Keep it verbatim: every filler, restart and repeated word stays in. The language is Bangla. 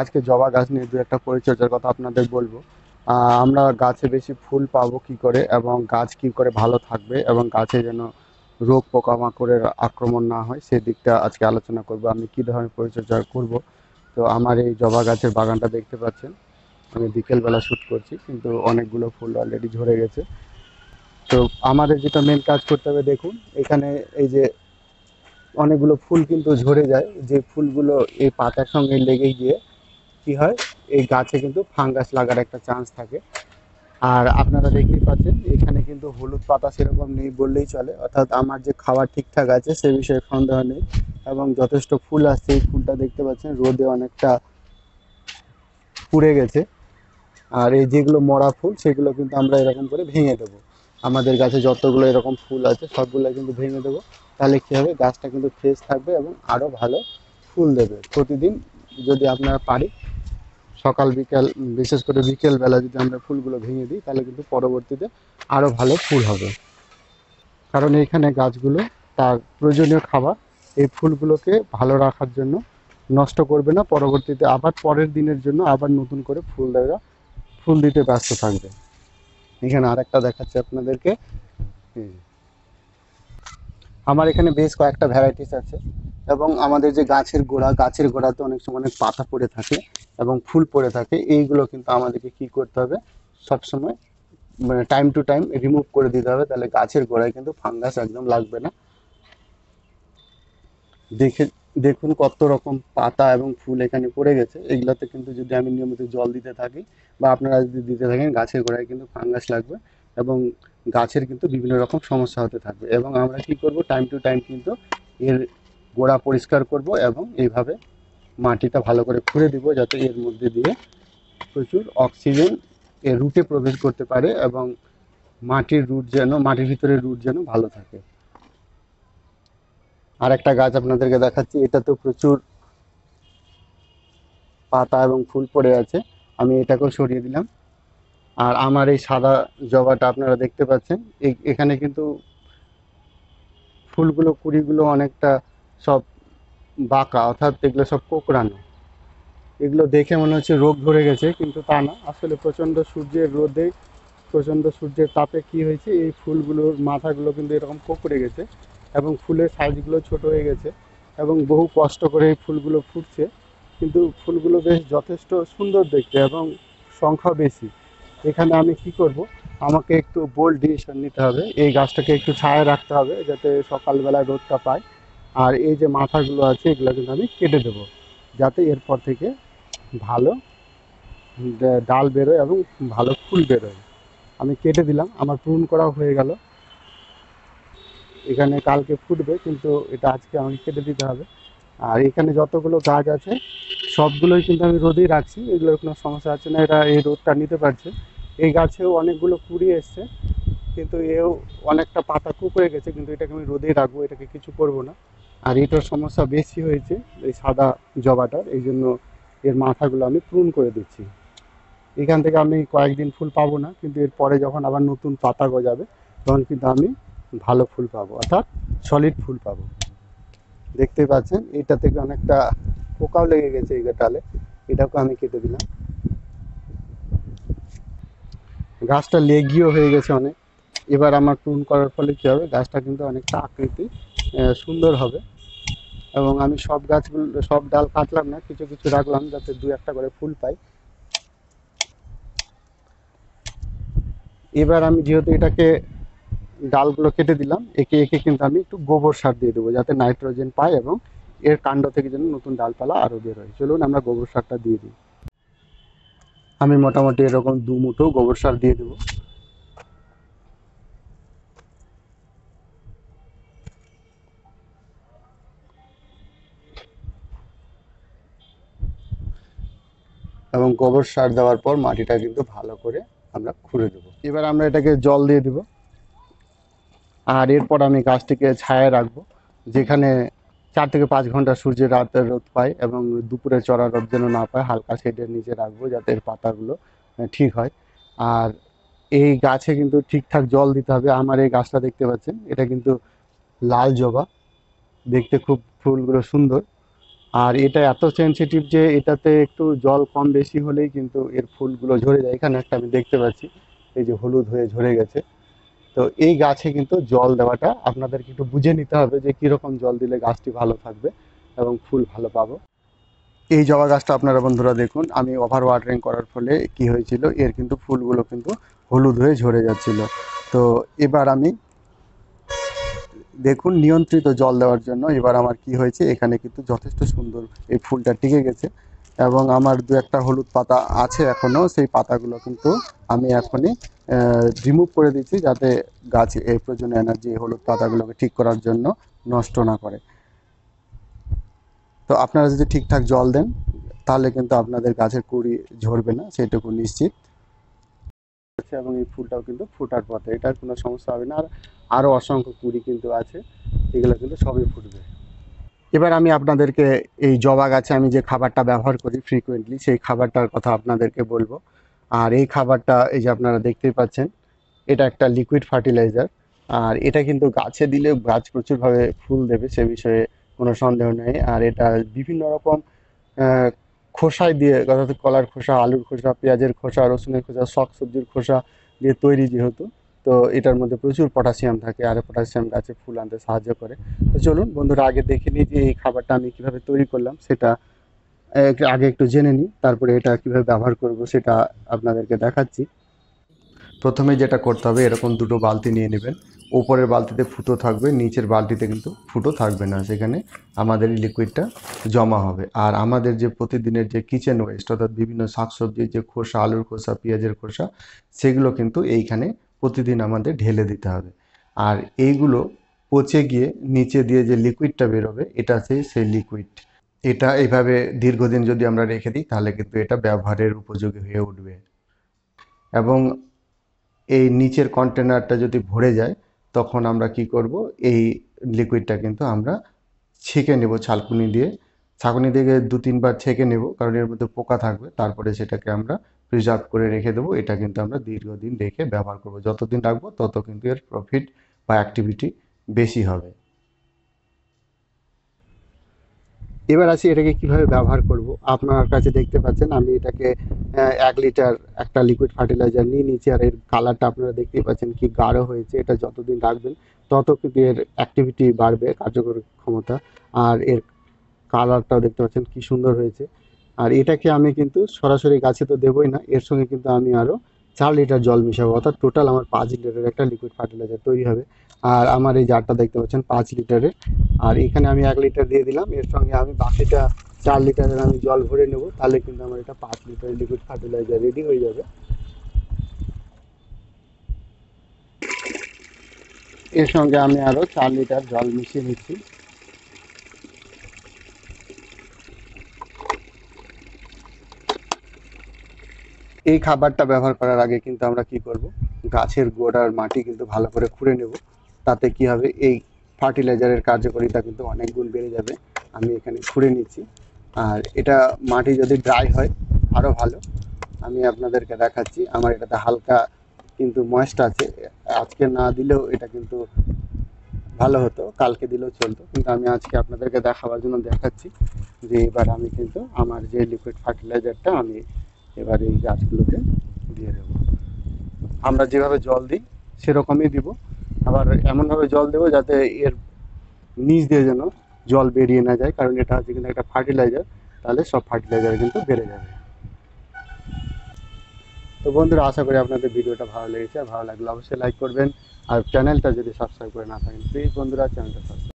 আজকে জবা গাছ নিয়ে দু একটা পরিচর্যার কথা আপনাদের বলবো। আমরা গাছে বেশি ফুল পাবো কি করে এবং গাছ কি করে ভালো থাকবে এবং গাছে যেন রোগ পোকামাকড়ের আক্রমণ না হয় সেই দিকটা আজকে আলোচনা করব। আমি কি ধরনের পরিচর্যা করব। তো আমার এই জবা গাছের বাগানটা দেখতে পাচ্ছেন, আমি বিকেলবেলা শ্যুট করছি কিন্তু অনেকগুলো ফুল অলরেডি ঝরে গেছে। তো আমাদের যেটা মেন কাজ করতে হবে, দেখুন এখানে এই যে অনেকগুলো ফুল কিন্তু ঝরে যায়, যে ফুলগুলো এই পাতার সঙ্গে লেগে গিয়ে কি হয়, এই গাছে কিন্তু ফাঙ্গাস লাগার একটা চান্স থাকে। আর আপনারা দেখতেই পাচ্ছেন এখানে কিন্তু হলুদ পাতা সেরকম নেই বললেই চলে, অর্থাৎ আমার যে খাবার ঠিকঠাক আছে সে বিষয়ে সন্দেহ নেই এবং যথেষ্ট ফুল আসছে। এই ফুলটা দেখতে পাচ্ছেন রোদে অনেকটা পুড়ে গেছে। আর এই যেগুলো মরা ফুল সেগুলো কিন্তু আমরা এরকম করে ভেঙে দেবো। আমাদের গাছে যতগুলো এরকম ফুল আছে সবগুলো কিন্তু ভেঙে দেবো, তাহলে কী হবে, গাছটা কিন্তু ফ্রেশ থাকবে এবং আরও ভালো ফুল দেবে। প্রতিদিন যদি আপনারা পারি সকাল বিকাল, বিশেষ করে বিকেলবেলা যদি আমরা ফুলগুলো ভেঙে দিই তাহলে কিন্তু পরবর্তীতে আরও ভালো ফুল হবে, কারণ এইখানে গাছগুলো তার প্রয়োজনীয় খাবার এই ফুলগুলোকে ভালো রাখার জন্য নষ্ট করবে না, পরবর্তীতে আবার পরের দিনের জন্য আবার নতুন করে ফুল দেওয়া ফুল দিতে ব্যস্ত থাকবে। এখানে আর একটা দেখাচ্ছি আপনাদেরকে, আমার এখানে বেশ কয়েকটা ভ্যারাইটিস আছে এবং আমাদের যে গাছের গোড়া, গাছের গোড়াতে অনেক সময় অনেক পাতা পড়ে থাকে এবং ফুল পড়ে থাকে, এইগুলো কিন্তু আমাদেরকে কি করতে হবে, সবসময় মানে টাইম টু টাইম রিমুভ করে দিতে হবে, তাহলে গাছের গোড়ায় কিন্তু ফাঙ্গাস একদম লাগবে না। দেখে দেখুন কত রকম পাতা এবং ফুল এখানে পড়ে গেছে, এগুলোতে কিন্তু যদি আমি নিয়মিত জল দিতে থাকি বা আপনারা যদি দিতে থাকেন গাছের গোড়ায় কিন্তু ফাঙ্গাস লাগবে এবং গাছের কিন্তু বিভিন্ন রকম সমস্যা হতে থাকবে। এবং আমরা কি করব, টাইম টু টাইম কিন্তু এর গোড়া পরিষ্কার করব এবং এইভাবে মাটিটা ভালো করে খুঁড়ে দেব, যাতে এর মধ্যে দিয়ে প্রচুর অক্সিজেন এর রুটে প্রবেশ করতে পারে এবং মাটির রুট যেন মাটির ভিতরে রুট যেন ভালো থাকে। আর একটা গাছ আপনাদেরকে দেখাচ্ছি, এটা তো প্রচুর পাতা এবং ফুল পড়ে আছে, আমি এটাকেও সরিয়ে দিলাম। আর আমার এই সাদা জবাটা আপনারা দেখতে পাচ্ছেন, এখানে কিন্তু ফুলগুলো কুড়িগুলো অনেকটা সব বাঁকা, অর্থাৎ এগুলো সব কোঁকড়ানো, এগুলো দেখে মনে হচ্ছে রোগ ধরে গেছে কিন্তু তা না, আসলে প্রচণ্ড সূর্যের রোদে প্রচণ্ড সূর্যের তাপে কি হয়েছে, এই ফুলগুলোর মাথাগুলো কিন্তু এরকম কোঁকড়ে গেছে এবং ফুলের সাইজগুলো ছোট হয়ে গেছে এবং বহু কষ্ট করে এই ফুলগুলো ফুটছে, কিন্তু ফুলগুলো বেশ যথেষ্ট সুন্দর দেখতে এবং সংখ্যা বেশি। এখানে আমি কি করব, আমাকে একটু বোল্ড ডিসিশন নিতে হবে, এই গাছটাকে একটু ছায়া রাখতে হবে যাতে সকালবেলায় রোদটা পায়। আর এই যে মাথাগুলো আছে এগুলো কিন্তু আমি কেটে দেবো, যাতে এরপর থেকে ভালো ডাল বেরোয় এবং ভালো ফুল বেরোয়। আমি কেটে দিলাম, আমার পূরণ করা হয়ে গেল। এখানে কালকে ফুটবে কিন্তু এটা আজকে আমাকে কেটে দিতে হবে। আর এখানে যতগুলো গাছ আছে সবগুলোই কিন্তু আমি রোদেই রাখছি, এগুলোর কোনো সমস্যা আছে না, এরা এই রোদটা নিতে পারছে। এই গাছেও অনেকগুলো কুড়ি এসছে কিন্তু এও অনেকটা পাতা কুঁকড়ে গেছে, কিন্তু এটাকে আমি রোদেই রাখবো, এটাকে কিছু করব না। আর এটার সমস্যা বেশি হয়েছে এই সাদা জবাটার, এই জন্য এর মাথাগুলো আমি প্রুন করে দিচ্ছি। এখান থেকে আমি কয়েকদিন ফুল পাবো না, কিন্তু এর পরে যখন আবার নতুন পাতা গজাবে তখন কিন্তু আমি ভালো ফুল পাবো, অর্থাৎ সলিড ফুল পাবো। দেখতে পাচ্ছেন এটা থেকে অনেকটা পোকাও লেগে গেছে এই ডালে, এটাকে আমি কেটে দিলাম। গাছটা লেগিও হয়ে গেছে অনেক, এবার আমার টুন করার ফলে কী হবে, গাছটা কিন্তু অনেকটা আকৃতি সুন্দর হবে। এবং আমি সব গাছগুলো সব ডাল কাটলাম না, কিছু কিছু রাখলাম যাতে দু একটা করে ফুল পাই। এবার আমি যেহেতু এটাকে ডালগুলো কেটে দিলাম, একে একে কিন্তু আমি একটু গোবর সার দিয়ে দেবো, যাতে নাইট্রোজেন পায় এবং এর কাণ্ড থেকে যেন নতুন ডালপালা আরও বের হয়। চলুন আমরা গোবর সারটা দিয়ে দিই। আমি মোটামুটি এরকম দু মুঠো গোবর সার দিয়ে দেবো। এবং গোবর সার দেওয়ার পর মাটিটা কিন্তু ভালো করে আমরা খুঁড়ে দেবো। এবার আমরা এটাকে জল দিয়ে দেবো, আর এরপর আমি গাছটিকে ছায়ায় রাখবো, যেখানে চার থেকে পাঁচ ঘন্টা সূর্যের রাতের রোদ পায় এবং দুপুরে চড়া রোদ যেন না পায়। হালকা শেডের নিচে রাখবো যাতে এর পাতাগুলো ঠিক হয়। আর এই গাছে কিন্তু ঠিকঠাক জল দিতে হবে। আমার এই গাছটা দেখতে পাচ্ছেন, এটা কিন্তু লাল জবা, দেখতে খুব ফুলগুলো সুন্দর। আর এটা এত সেন্সিটিভ যে এটাতে একটু জল কম বেশি হলেই কিন্তু এর ফুলগুলো ঝরে যায়। এখানে একটা আমি দেখতে পাচ্ছি, এই যে হলুদ হয়ে ঝরে গেছে। তো এই গাছে কিন্তু জল দেওয়াটা আপনাদেরকে একটু বুঝে নিতে হবে যে কীরকম জল দিলে গাছটি ভালো থাকবে এবং ফুল ভালো পাবো। এই জবা গাছটা আপনারা বন্ধুরা দেখুন, আমি ওভার ওয়াটারিং করার ফলে কি হয়েছিল, এর কিন্তু ফুলগুলো কিন্তু হলুদ হয়ে ঝরে যাচ্ছিল। তো এবার আমি দেখুন নিয়ন্ত্রিত জল দেওয়ার জন্য এবার আমার কি হয়েছে, এখানে কিন্তু যথেষ্ট সুন্দর এই ফুলটা টিকে গেছে এবং আমার দু একটা হলুদ পাতা আছে এখনও, সেই পাতাগুলো কিন্তু আমি এখনই রিমুভ করে দিচ্ছি যাতে গাছ এই প্রয়োজনীয় এনার্জি হলুদ পাতাগুলোকে ঠিক করার জন্য নষ্ট না করে। তো আপনারা যদি ঠিকঠাক জল দেন তাহলে কিন্তু আপনাদের গাছের কুড়ি ঝরবে না, সেটুকু নিশ্চিত। এবং এই ফুলটাও কিন্তু ফোটার পথে, এটার কোনো সমস্যা হবে না। আর আরও অসংখ্য কুড়ি কিন্তু আছে, এগুলো কিন্তু সবই ফুটবে। এবার আমি আপনাদেরকে এই জবা গাছে আমি যে খাবারটা ব্যবহার করি ফ্রিকুয়েন্টলি, সেই খাবারটার কথা আপনাদেরকে বলবো। আর এই খাবারটা এই যে আপনারা দেখতেই পাচ্ছেন, এটা একটা লিকুইড ফার্টিলাইজার। আর এটা কিন্তু গাছে দিলে গাছ প্রচুরভাবে ফুল দেবে, সে বিষয়ে কোনো সন্দেহ নেই। আর এটা বিভিন্ন রকম খোসায় দিয়ে, অর্থাৎ কলার খোসা, আলুর খোসা, পেঁয়াজের খোসা, রসুনের খোসা, শাক সবজির খোসা দিয়ে তৈরি যেহেতু, তো এটার মধ্যে প্রচুর পটাশিয়াম থাকে, আর পটাশিয়াম গাছে ফুল আনতে সাহায্য করে। তো চলুন বন্ধুরা আগে দেখে নিই যে এই খাবারটা আমি কীভাবে তৈরি করলাম, সেটা আগে একটু জেনে নিই, তারপরে এটা কীভাবে ব্যবহার করব সেটা আপনাদেরকে দেখাচ্ছি। প্রথমে যেটা করতে হবে, এরকম দুটো বালতি নিয়ে নেবেন। ওপরের বালতিতে ফুটো থাকবে, নিচের বালতিতে কিন্তু ফুটো থাকবে না, সেখানে আমাদের লিকুইডটা জমা হবে। আর আমাদের যে প্রতিদিনের যে কিচেন ওয়েস্ট, অর্থাৎ বিভিন্ন শাকসবজির যে খোসা, আলুর খোসা, পেঁয়াজের খোসা, সেগুলো কিন্তু এইখানে প্রতিদিন আমাদের ঢেলে দিতে হবে। আর এইগুলো পচে গিয়ে নিচে দিয়ে যে লিকুইডটা বেরোবে, এটা সেই সেই লিকুইড। এটা এইভাবে দীর্ঘদিন যদি আমরা রেখে দিই তাহলে কিন্তু এটা ব্যবহারের উপযোগী হয়ে উঠবে। এবং এই নিচের কন্টেনারটা যদি ভরে যায় তখন আমরা কি করব, এই লিকুইডটা কিন্তু আমরা ছেঁকে নেব ছাঁকুনি দিয়ে। ছাঁকুনি দিয়ে দু তিনবার ছেঁকে নেব, কারণ এর মধ্যে পোকা থাকবে। তারপরে সেটাকে আমরা প্রিজার্ভ করে রেখে দেবো। এটা কিন্তু আমরা দীর্ঘদিন রেখে ব্যবহার করব। যতদিন রাখবো তত কিন্তু এর প্রফিট বা অ্যাক্টিভিটি বেশি হবে। এবার আসি এটাকে কিভাবে ব্যবহার করব। আপনার কাছে দেখতে পাচ্ছেন আমি এটাকে এক লিটার একটা লিকুইড ফার্টিলাইজার নিয়ে নিচ্ছি। আর এর কালারটা আপনারা দেখতেই পাচ্ছেন কি গাঢ় হয়েছে। এটা যতদিন রাখবেন তত কিন্তু এর অ্যাক্টিভিটি বাড়বে, কার্যকর ক্ষমতা। আর এর কালারটাও দেখতে পাচ্ছেন কি সুন্দর হয়েছে। আর এটাকে আমি কিন্তু সরাসরি গাছে তো দেবই না, এর সঙ্গে কিন্তু আমি আরও চার লিটার জল মিশাবো, অর্থাৎ টোটাল আমার পাঁচ লিটারের একটা লিকুইড ফার্টিলাইজার তৈরি হবে। আর আমার এই জারটা দেখতে পাচ্ছেন পাঁচ লিটারের, আর এখানে আমি এক লিটার দিয়ে দিলাম। এর সঙ্গে আমি বাকিটা চার লিটারের আমি জল ভরে নেব, তাহলে কিন্তু আমার এটা পাঁচ লিটারের লিকুইড ফার্টিলাইজার রেডি হয়ে যাবে। এর সঙ্গে আমি আরও চার লিটার জল মিশিয়ে নিচ্ছি। এই খাবারটা ব্যবহার করার আগে কিন্তু আমরা কি করব, গাছের গোড়ার মাটি কিন্তু ভালো করে খুঁড়ে নেব। তাতে কি হবে, এই ফার্টিলাইজারের কার্যকারিতা কিন্তু অনেক গুণ বেড়ে যাবে। আমি এখানে খুঁড়ে নিচ্ছি। আর এটা মাটি যদি ড্রাই হয় আরও ভালো। আমি আপনাদেরকে দেখাচ্ছি, আমার এটাতে হালকা কিন্তু ময়েস্ট আছে। আজকে না দিলেও এটা কিন্তু ভালো হতো, কালকে দিলেও চলতো, কিন্তু আমি আজকে আপনাদেরকে দেখাবার জন্য দেখাচ্ছি যে এবার আমি কিন্তু আমার যে লিকুইড ফার্টিলাইজারটা আমি এবার এই গাছগুলোতে দিয়ে দেবো। আমরা যেভাবে জল দিই সেরকমই দিব, আবার এমনভাবে জল দেবো যাতে এর নিচ দিয়ে যেন জল বেরিয়ে না যায়, কারণ এটা হচ্ছে কিন্তু একটা ফার্টিলাইজার, তাহলে সব ফার্টিলাইজার কিন্তু বেড়ে যাবে। তো বন্ধুরা আশা করি আপনাদের ভিডিওটা ভালো লেগেছে। ভালো লাগলে অবশ্যই লাইক করবেন, আর চ্যানেলটা যদি সাবস্ক্রাইব করে না থাকেন প্লিজ বন্ধুরা চ্যানেলটা সাবস্ক্রাইব